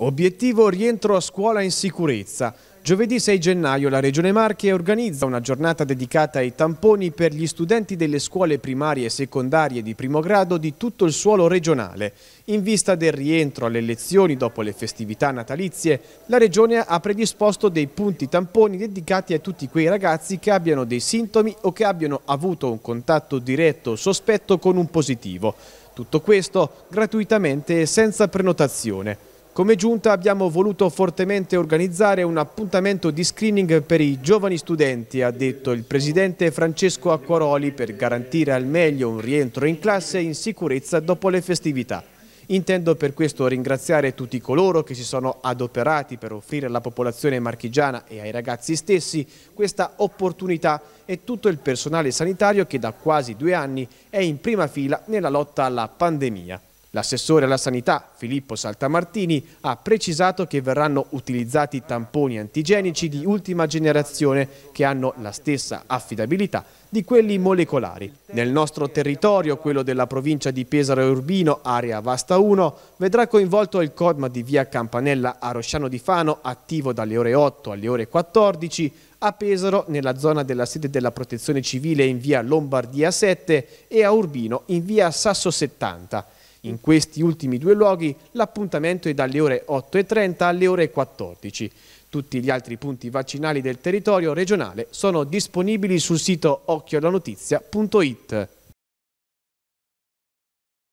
Obiettivo rientro a scuola in sicurezza. Giovedì 6 gennaio la Regione Marche organizza una giornata dedicata ai tamponi per gli studenti delle scuole primarie e secondarie di primo grado di tutto il suolo regionale. In vista del rientro alle lezioni dopo le festività natalizie, la Regione ha predisposto dei punti tamponi dedicati a tutti quei ragazzi che abbiano dei sintomi o che abbiano avuto un contatto diretto o sospetto con un positivo. Tutto questo gratuitamente e senza prenotazione. Come giunta abbiamo voluto fortemente organizzare un appuntamento di screening per i giovani studenti, ha detto il presidente Francesco Acquaroli, per garantire al meglio un rientro in classe in sicurezza dopo le festività. Intendo per questo ringraziare tutti coloro che si sono adoperati per offrire alla popolazione marchigiana e ai ragazzi stessi questa opportunità e tutto il personale sanitario che da quasi 2 anni è in prima fila nella lotta alla pandemia. L'assessore alla sanità, Filippo Saltamartini, ha precisato che verranno utilizzati tamponi antigenici di ultima generazione che hanno la stessa affidabilità di quelli molecolari. Nel nostro territorio, quello della provincia di Pesaro e Urbino, area vasta 1, vedrà coinvolto il Codma di via Campanella a Rosciano di Fano, attivo dalle ore 8 alle ore 14, a Pesaro nella zona della sede della Protezione Civile in via Lombardia 7 e a Urbino in via Sasso 70. In questi ultimi 2 luoghi l'appuntamento è dalle ore 8:30 alle ore 14. Tutti gli altri punti vaccinali del territorio regionale sono disponibili sul sito occhioallanotizia.it.